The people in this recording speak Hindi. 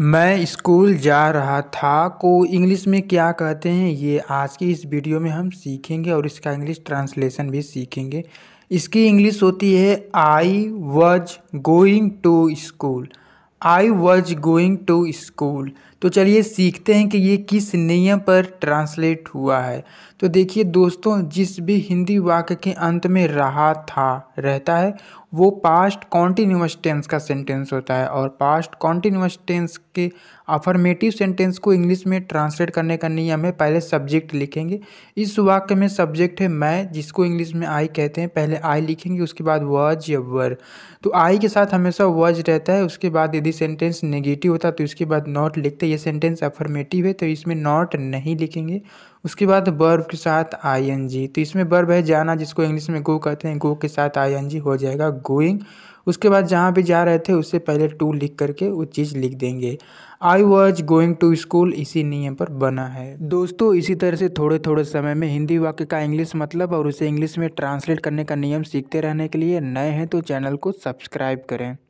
मैं स्कूल जा रहा था को इंग्लिश में क्या कहते हैं, ये आज की इस वीडियो में हम सीखेंगे और इसका इंग्लिश ट्रांसलेशन भी सीखेंगे। इसकी इंग्लिश होती है I was going to school. I was going to school. तो चलिए सीखते हैं कि ये किस नियम पर ट्रांसलेट हुआ है। तो देखिए दोस्तों, जिस भी हिंदी वाक्य के अंत में रहा था रहता है वो पास्ट कॉन्टिन्यूअस टेंस का सेंटेंस होता है, और पास्ट कॉन्टिन्यूअस टेंस के अफर्मेटिव सेंटेंस को इंग्लिश में ट्रांसलेट करने का नियम है, पहले सब्जेक्ट लिखेंगे। इस वाक्य में सब्जेक्ट है मैं, जिसको इंग्लिश में आई कहते हैं। पहले आई लिखेंगे, उसके बाद वॉज या वर। तो आई के साथ हमेशा वॉज रहता है। उसके बाद यदि सेंटेंस नेगेटिव होता तो इसके बाद नॉट लिखते। ये सेंटेंस अफर्मेटिव है तो इसमें नॉट नहीं लिखेंगे। उसके बाद वर्ब के साथ आई एन जी। तो इसमें वर्ब है जाना, जिसको इंग्लिश में गो कहते हैं। गो के साथ आई एन जी हो जाएगा गोइंग। उसके बाद जहाँ पे जा रहे थे उससे पहले टू लिख करके वो चीज़ लिख देंगे। I was going to school इसी नियम पर बना है दोस्तों। इसी तरह से थोड़े थोड़े समय में हिंदी वाक्य का इंग्लिश मतलब और उसे इंग्लिश में ट्रांसलेट करने का नियम सीखते रहने के लिए, नए हैं तो चैनल को सब्सक्राइब करें।